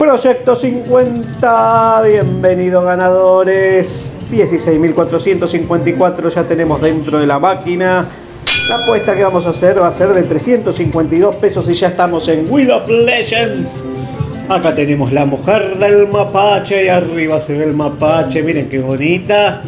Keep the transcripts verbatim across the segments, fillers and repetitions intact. Proyecto cincuenta, bienvenidos ganadores, dieciséis mil cuatrocientos cincuenta y cuatro ya tenemos dentro de la máquina. La apuesta que vamos a hacer va a ser de trescientos cincuenta y dos pesos y ya estamos en Wheel of Legends. Acá tenemos la mujer del mapache y arriba se ve el mapache, miren qué bonita.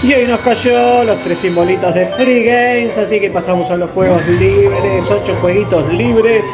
Y ahí nos cayó los tres simbolitos de Free Games, así que pasamos a los juegos libres, ocho jueguitos libres.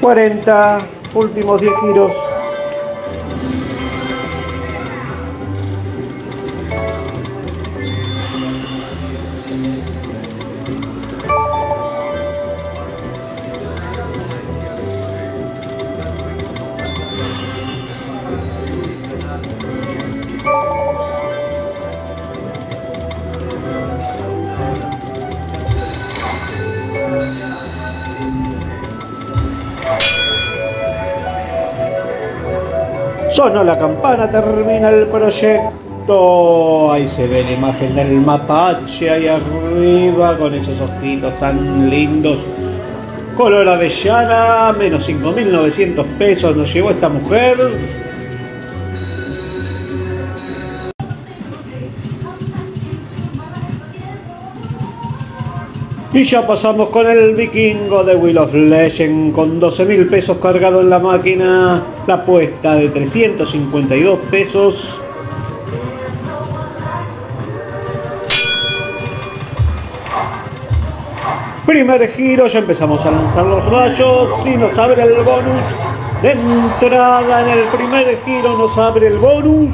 cuarenta, últimos diez giros. Sonó la campana, termina el proyecto. Ahí se ve la imagen del mapache ahí arriba con esos ojitos tan lindos. Color avellana, menos cinco mil novecientos pesos nos llevó esta mujer. Y ya pasamos con el vikingo de Wheel of Legends con doce mil pesos cargado en la máquina. La apuesta de trescientos cincuenta y dos pesos. Primer giro, ya empezamos a lanzar los rayos y nos abre el bonus. De entrada en el primer giro nos abre el bonus.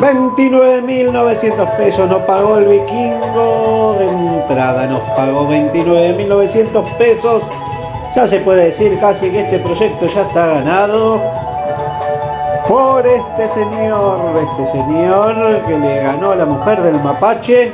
veintinueve mil novecientos pesos nos pagó el vikingo de entrada, nos pagó veintinueve mil novecientos pesos. Ya se puede decir casi que este proyecto ya está ganado por este señor, este señor que le ganó a la mujer del mapache.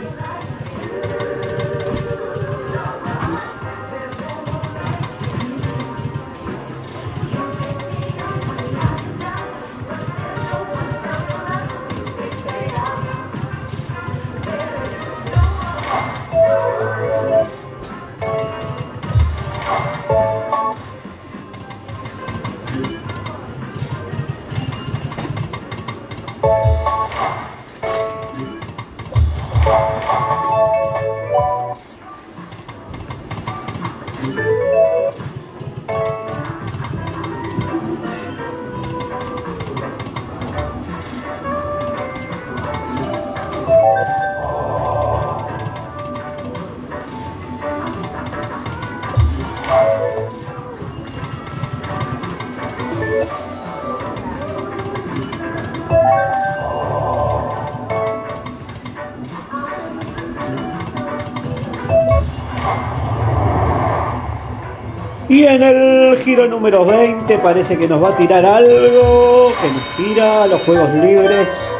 Y en el giro número veinte parece que nos va a tirar algo, que nos tira a los juegos libres.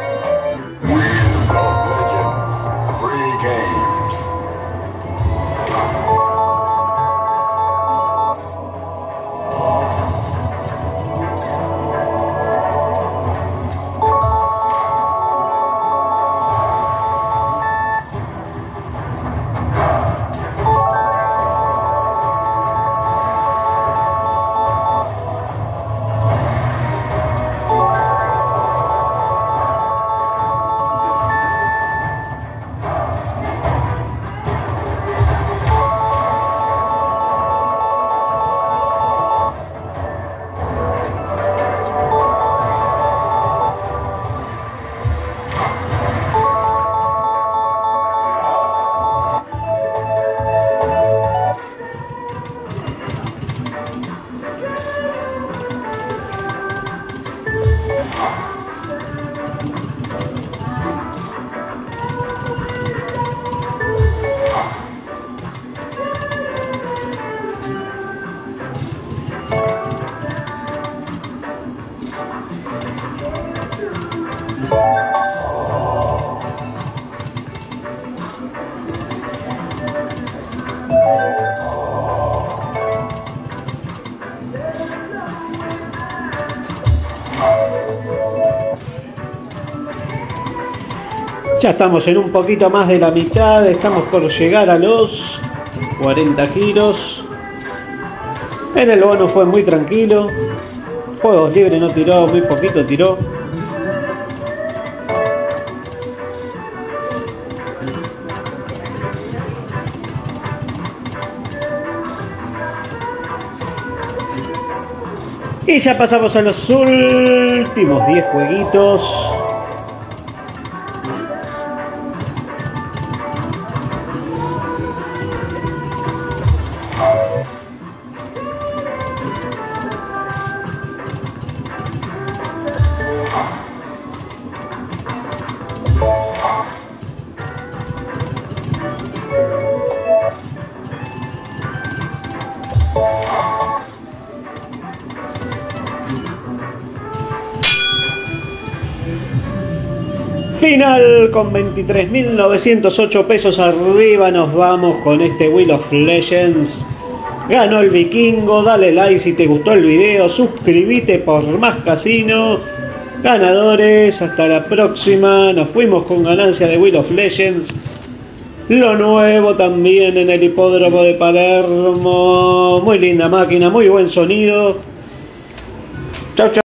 Wheel of Legends, free games. Ya estamos en un poquito más de la mitad, estamos por llegar a los cuarenta giros. En el bono fue muy tranquilo, juegos libres no tiró, muy poquito tiró. Y ya pasamos a los últimos diez jueguitos. Final con veintitrés mil novecientos ocho pesos arriba. Nos vamos con este Wheel of Legends. Ganó el vikingo. Dale like si te gustó el video. Suscríbete por más casino. Ganadores, hasta la próxima. Nos fuimos con ganancia de Wheel of Legends. Lo nuevo también en el hipódromo de Palermo. Muy linda máquina, muy buen sonido. Chau, chau.